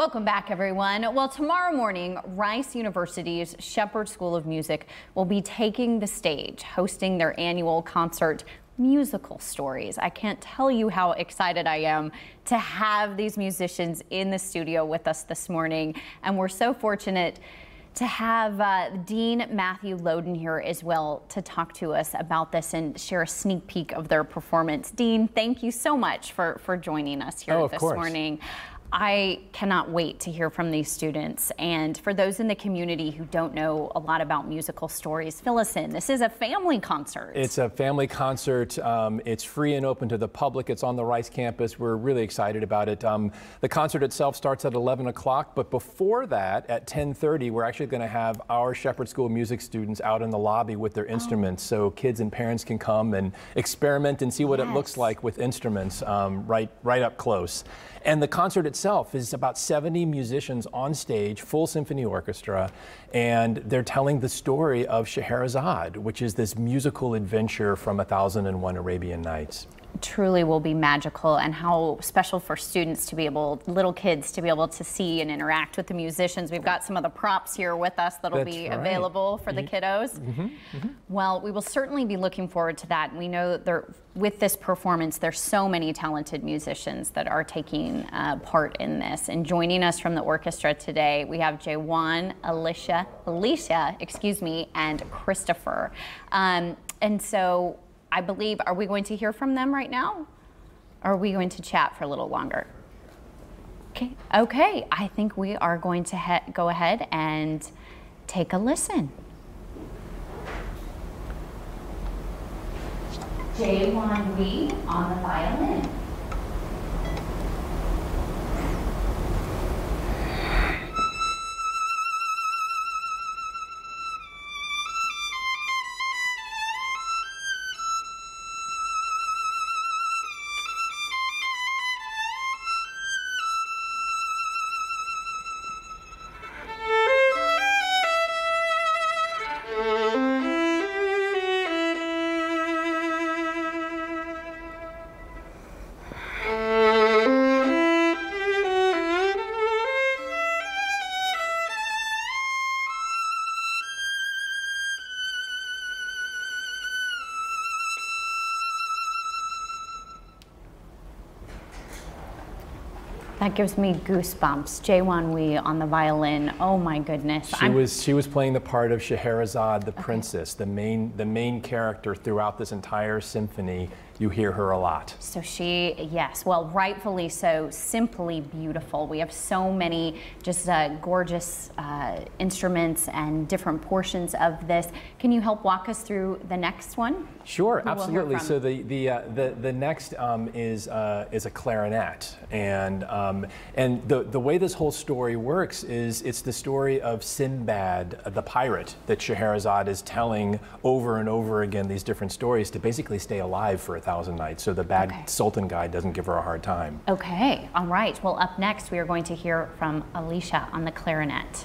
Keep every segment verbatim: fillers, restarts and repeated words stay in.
Welcome back, everyone. Well, tomorrow morning, Rice University's Shepherd School of Music will be taking the stage, hosting their annual concert, Musical Stories. I can't tell you how excited I am to have these musicians in the studio with us this morning, and we're so fortunate to have uh, Dean Matthew Loden here as well to talk to us about this and share a sneak peek of their performance. Dean, thank you so much for, for joining us here oh, this course. morning. I cannot wait to hear from these students. And for those in the community who don't know a lot about Musical Stories, fill us in. This is a family concert. It's a family concert. Um, it's free and open to the public. It's on the Rice campus. We're really excited about it. Um, the concert itself starts at eleven o'clock, but before that, at ten thirty, we're actually going to have our Shepherd School Music students out in the lobby with their oh. instruments, so kids and parents can come and experiment and see what yes. it looks like with instruments um, right, right up close. And the concert itself Itself is about seventy musicians on stage, full symphony orchestra, and they're telling the story of Scheherazade, which is this musical adventure from A Thousand and One Arabian Nights. Truly will be magical, and how special for students to be able, little kids to be able to see and interact with the musicians. We've got some of the props here with us that'll That's be right. available for the kiddos. Mm-hmm, mm-hmm. Well, we will certainly be looking forward to that. We know that there, with this performance, there's so many talented musicians that are taking uh, part in this. And joining us from the orchestra today, we have Jaewon, Alisha, Alisha, excuse me, and Christopher. Um, and so, I believe, are we going to hear from them right now? Or are we going to chat for a little longer? Okay, okay. I think we are going to he- go ahead and take a listen. Jaewon Wee on the violin. That gives me goosebumps. Jaewon Wee on the violin. Oh my goodness. She I'm was she was playing the part of Scheherazade, the okay. princess, the main the main character throughout this entire symphony. You hear her a lot. So she, yes, well, rightfully so, simply beautiful. We have so many just uh, gorgeous uh, instruments and different portions of this. Can you help walk us through the next one? Sure, Who absolutely. So the the uh, the the next um, is uh, is a clarinet, and um, and the the way this whole story works is it's the story of Sinbad the pirate that Scheherazade is telling over and over again, these different stories to basically stay alive for a thousand nights, so the bad okay. Sultan guy doesn't give her a hard time. Okay, all right. Well, up next, we are going to hear from Alisha on the clarinet.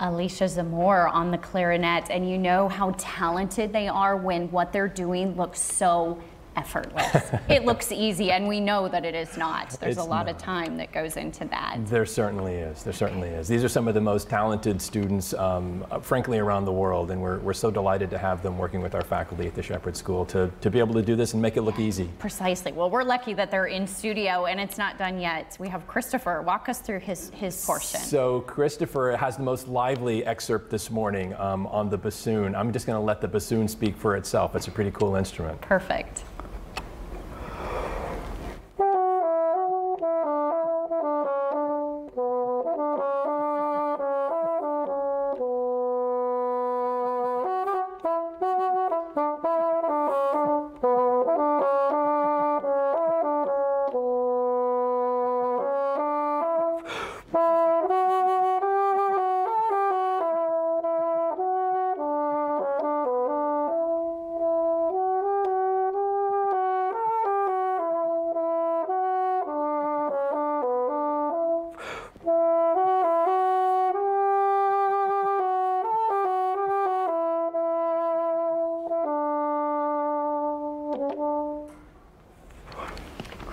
Alisha Zamore on the clarinet, and you know how talented they are when what they're doing looks so effortless. It looks easy, and we know that it is not. There's it's a lot not. of time that goes into that. There certainly is. There certainly is. These are some of the most talented students, um, frankly, around the world, and we're, we're so delighted to have them working with our faculty at the Shepherd School to, to be able to do this and make it look easy. Precisely. Well, we're lucky that they're in studio, and it's not done yet. We have Christopher. Walk us through his, his portion. So Christopher has the most lively excerpt this morning um, on the bassoon. I'm just going to let the bassoon speak for itself. It's a pretty cool instrument. Perfect.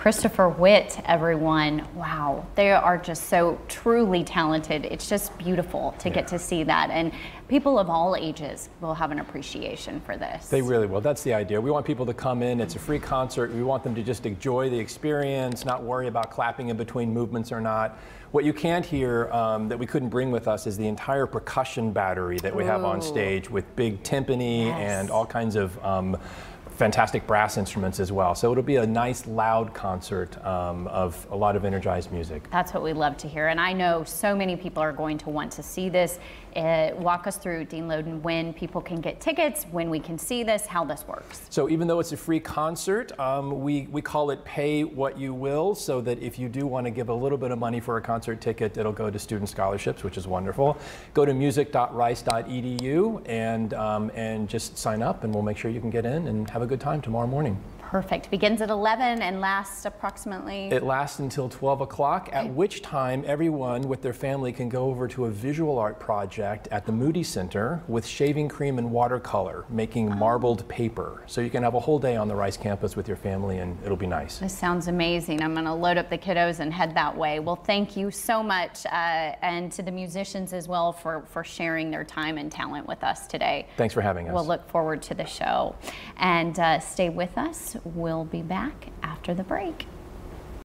Christopher Witt, everyone. Wow, they are just so truly talented. It's just beautiful to yeah. get to see that. And people of all ages will have an appreciation for this. They really will. That's the idea. We want people to come in. It's a free concert. We want them to just enjoy the experience, not worry about clapping in between movements or not. What you can't hear um, that we couldn't bring with us is the entire percussion battery that we Ooh. have on stage with big timpani yes. and all kinds of um, fantastic brass instruments as well. So it'll be a nice loud concert um, of a lot of energized music. That's what we love to hear, and I know so many people are going to want to see this. Uh, walk us through, Dean Loden, when people can get tickets, when we can see this, how this works. So even though it's a free concert, um, we, we call it pay what you will, so that if you do want to give a little bit of money for a concert ticket, it'll go to student scholarships, which is wonderful. Go to music dot rice dot e d u and, um, and just sign up, and we'll make sure you can get in and have a good time tomorrow morning. Perfect. Begins at eleven and lasts approximately? It lasts until twelve o'clock, at which time everyone with their family can go over to a visual art project at the Moody Center with shaving cream and watercolor, making marbled paper. So you can have a whole day on the Rice campus with your family, and it'll be nice. This sounds amazing. I'm going to load up the kiddos and head that way. Well, thank you so much, uh, and to the musicians as well for, for sharing their time and talent with us today. Thanks for having us. We'll look forward to the show. And uh, stay with us. We'll be back after the break.